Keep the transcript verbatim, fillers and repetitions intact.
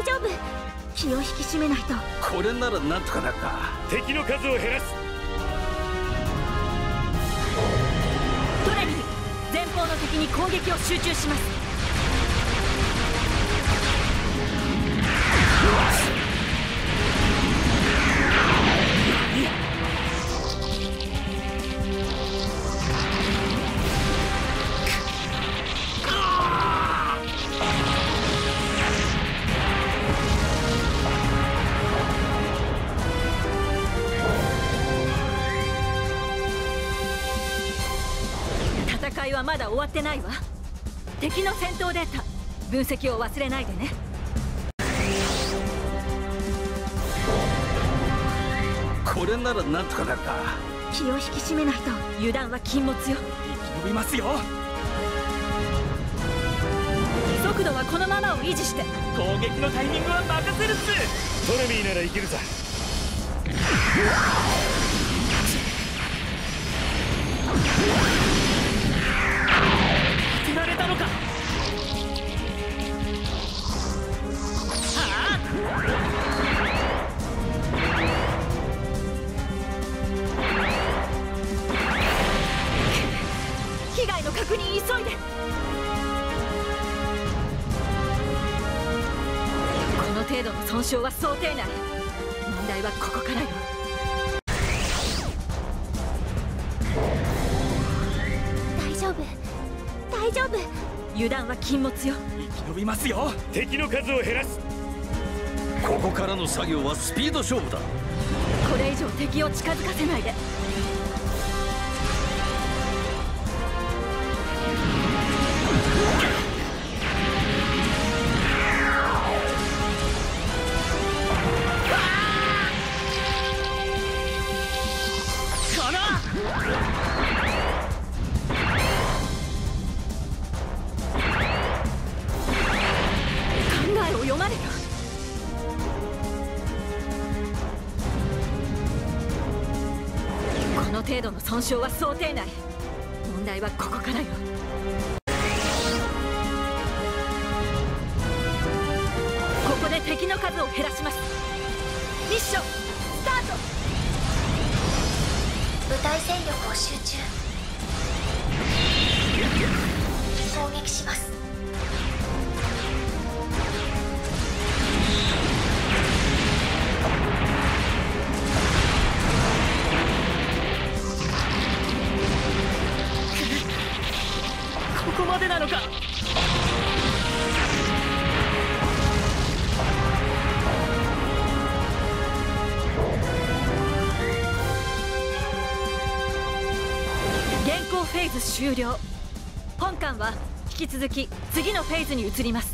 大丈夫。気を引き締めないと。これならなんとかなるか。敵の数を減らす。トレビル、前方の敵に攻撃を集中します。戦いはまだ終わってないわ。敵の戦闘データ分析を忘れないでね。これならなんとかなるか。気を引き締めないと。油断は禁物よ。生き延びますよ。速度はこのままを維持して。攻撃のタイミングは任せるっす。トレミーならいけるさ。させられたのか。被害の確認急いで。この程度の損傷は想定内。問題はここからよ。大丈夫大丈夫。油断は禁物よ。生き延びますよ。敵の数を減らす。ここからの作業はスピード勝負だ。これ以上敵を近づかせないで。程度の損傷は想定内。問題はここからよ。ここで敵の数を減らします。ミッションスタート。部隊戦力を集中。攻撃します。ここまでなのか。現行フェーズ終了。本艦は引き続き次のフェーズに移ります。